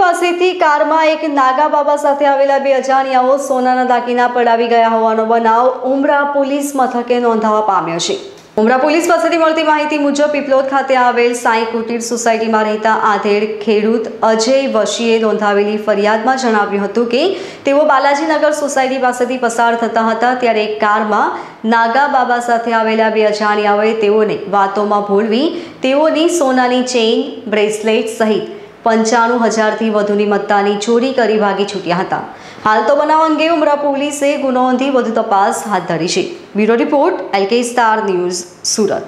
પાસેથી કારમાં એક નાગા બાબા સાથે આવેલા બે અજાણ્યાઓ સોનાના દાગીના પડાવી ગયા હોવાનો બનાવ ઉમરા પોલીસ મથકે નોંધાવા પામ્યો છે. ઉમરા પોલીસ પાસેથી મળતી માહિતી મુજબ પીપલોદ ખાતે આવેલ સાંઈ કુટીર સોસાયટીમાં રહેતા આધેડ ખેડૂત અજય વશીએ નોંધાવેલી ફરિયાદમાં જણાવ્યું હતું કે તેઓ બાલાજીનગર સોસાયટી પાસેથી પસાર થતા હતા ત્યારે એક કારમાં નાગા બાબા સાથે આવેલા બે અજાણ્યાઓએ તેઓને વાતોમાં ભૂલવી તેઓની સોનાની ચેઇન બ્રેસલેટ સહિત 95,000થી વધુની મત્તાની ચોરી કરી ભાગી છૂટ્યા હતા. હાલ તો બનાવ અંગે ઉમરા પોલીસે ગુનો નોંધી વધુ તપાસ હાથ ધરી છે. Bureau report LK STAR news Surat.